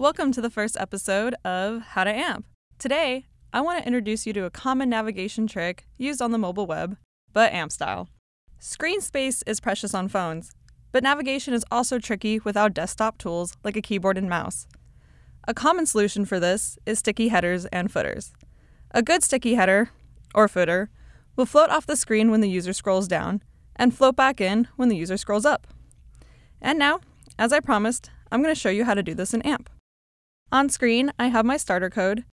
Welcome to the first episode of How to AMP. Today, I want to introduce you to a common navigation trick used on the mobile web, but AMP style. Screen space is precious on phones, but navigation is also tricky without desktop tools like a keyboard and mouse. A common solution for this is sticky headers and footers. A good sticky header, or footer, will float off the screen when the user scrolls down, and float back in when the user scrolls up. And now, as I promised, I'm going to show you how to do this in AMP. On screen, I have my starter code,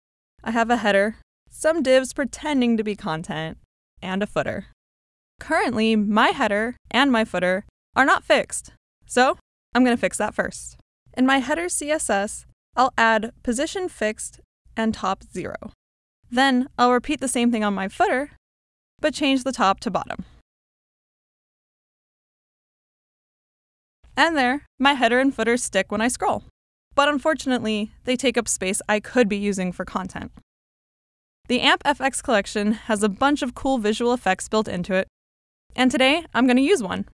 I have a header, some divs pretending to be content, and a footer. Currently, my header and my footer are not fixed, so I'm going to fix that first. In my header CSS, I'll add position fixed and top 0. Then I'll repeat the same thing on my footer, but change the top to bottom. And there, my header and footer stick when I scroll. But unfortunately, they take up space I could be using for content. The amp-fx collection has a bunch of cool visual effects built into it, and today I'm going to use one.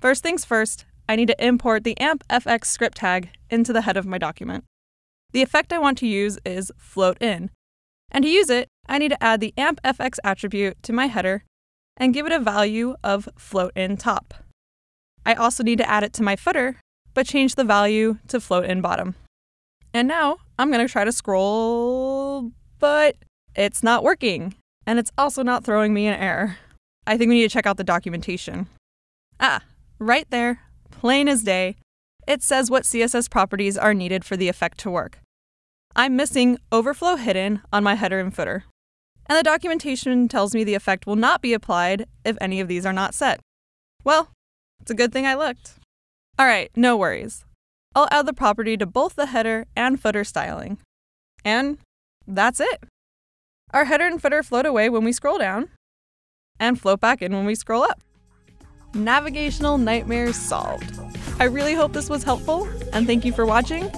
First things first, I need to import the amp-fx script tag into the head of my document. The effect I want to use is float in, and to use it, I need to add the amp-fx attribute to my header and give it a value of float in top. I also need to add it to my footer, but change the value to float in bottom. And now I'm going to try to scroll, but it's not working, and it's also not throwing me an error. I think we need to check out the documentation. Right there, plain as day, it says what CSS properties are needed for the effect to work. I'm missing overflow hidden on my header and footer, and the documentation tells me the effect will not be applied if any of these are not set. Well, it's a good thing I looked. All right, no worries. I'll add the property to both the header and footer styling. And that's it. Our header and footer float away when we scroll down and float back in when we scroll up. Navigational nightmare solved. I really hope this was helpful, and thank you for watching.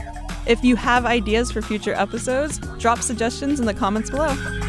If you have ideas for future episodes, drop suggestions in the comments below.